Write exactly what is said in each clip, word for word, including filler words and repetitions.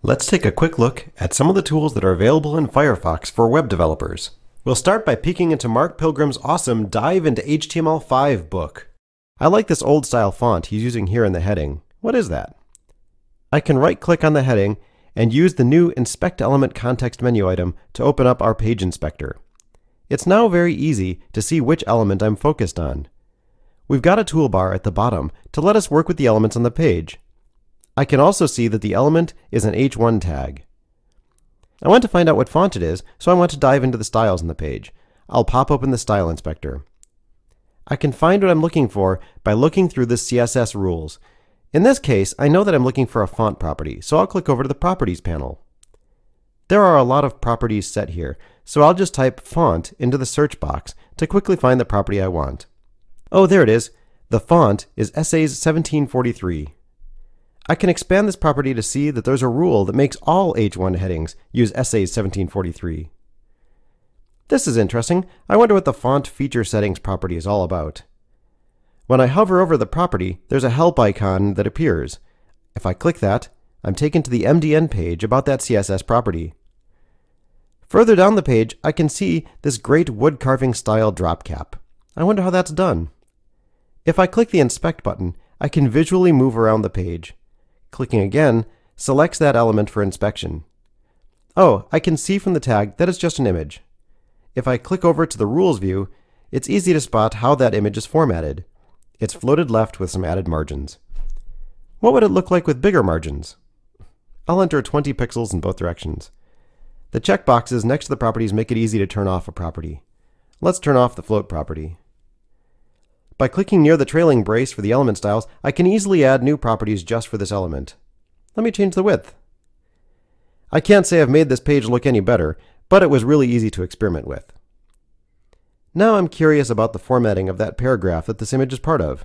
Let's take a quick look at some of the tools that are available in Firefox for web developers. We'll start by peeking into Mark Pilgrim's awesome Dive into H T M L five book. I like this old style font he's using here in the heading. What is that? I can right click on the heading and use the new Inspect Element context menu item to open up our page inspector. It's now very easy to see which element I'm focused on. We've got a toolbar at the bottom to let us work with the elements on the page. I can also see that the element is an H one tag. I want to find out what font it is, so I want to dive into the styles on the page. I'll pop open the style inspector. I can find what I'm looking for by looking through the C S S rules. In this case, I know that I'm looking for a font property, so I'll click over to the Properties panel. There are a lot of properties set here, so I'll just type font into the search box to quickly find the property I want. Oh, there it is. The font is Essays seventeen forty-three. I can expand this property to see that there's a rule that makes all H one headings use Essays seventeen forty-three. This is interesting. I wonder what the Font Feature Settings property is all about. When I hover over the property, there's a help icon that appears. If I click that, I'm taken to the M D N page about that C S S property. Further down the page, I can see this great wood carving style drop cap. I wonder how that's done. If I click the Inspect button, I can visually move around the page. Clicking again selects that element for inspection. Oh, I can see from the tag that it's just an image. If I click over to the rules view, it's easy to spot how that image is formatted. It's floated left with some added margins. What would it look like with bigger margins? I'll enter twenty pixels in both directions. The checkboxes next to the properties make it easy to turn off a property. Let's turn off the float property. By clicking near the trailing brace for the element styles, I can easily add new properties just for this element. Let me change the width. I can't say I've made this page look any better, but it was really easy to experiment with. Now I'm curious about the formatting of that paragraph that this image is part of.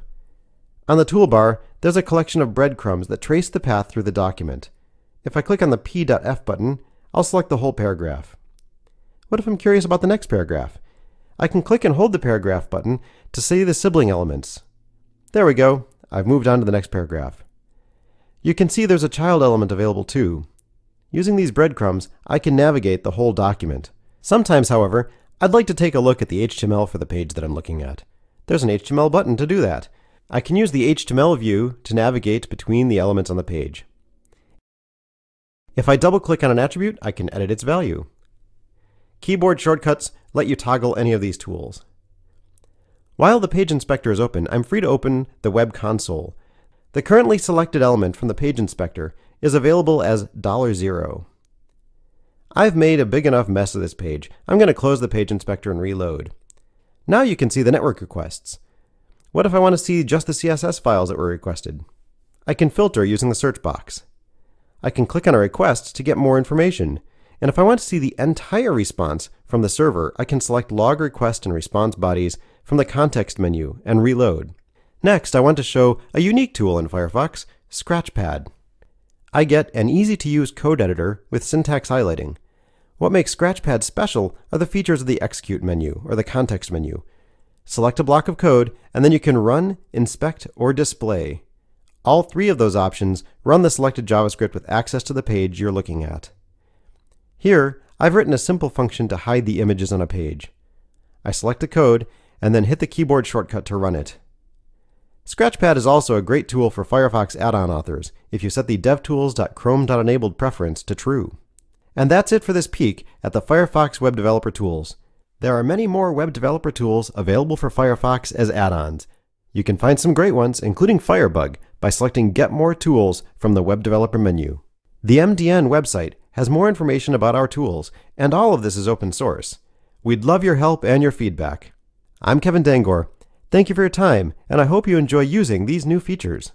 On the toolbar, there's a collection of breadcrumbs that trace the path through the document. If I click on the P dot F button, I'll select the whole paragraph. What if I'm curious about the next paragraph? I can click and hold the paragraph button to see the sibling elements. There we go. I've moved on to the next paragraph. You can see there's a child element available too. Using these breadcrumbs, I can navigate the whole document. Sometimes, however, I'd like to take a look at the H T M L for the page that I'm looking at. There's an H T M L button to do that. I can use the H T M L view to navigate between the elements on the page. If I double-click on an attribute, I can edit its value. Keyboard shortcuts let you toggle any of these tools. While the page inspector is open, I'm free to open the web console. The currently selected element from the page inspector is available as dollar zero. I've made a big enough mess of this page. I'm going to close the page inspector and reload. Now you can see the network requests. What if I want to see just the C S S files that were requested? I can filter using the search box. I can click on a request to get more information. And if I want to see the entire response from the server, I can select Log Request and Response Bodies from the context menu and reload. Next, I want to show a unique tool in Firefox, Scratchpad. I get an easy-to-use code editor with syntax highlighting. What makes Scratchpad special are the features of the Execute menu, or the context menu. Select a block of code, and then you can run, inspect, or display. All three of those options run the selected JavaScript with access to the page you're looking at. Here, I've written a simple function to hide the images on a page. I select the code and then hit the keyboard shortcut to run it. Scratchpad is also a great tool for Firefox add-on authors if you set the devtools dot chrome dot enabled preference to true. And that's it for this peek at the Firefox Web Developer Tools. There are many more web developer tools available for Firefox as add-ons. You can find some great ones, including Firebug, by selecting Get More Tools from the Web Developer menu. The M D N website has more information about our tools, and all of this is open source. We'd love your help and your feedback. I'm Kevin Dangor. Thank you for your time, and I hope you enjoy using these new features.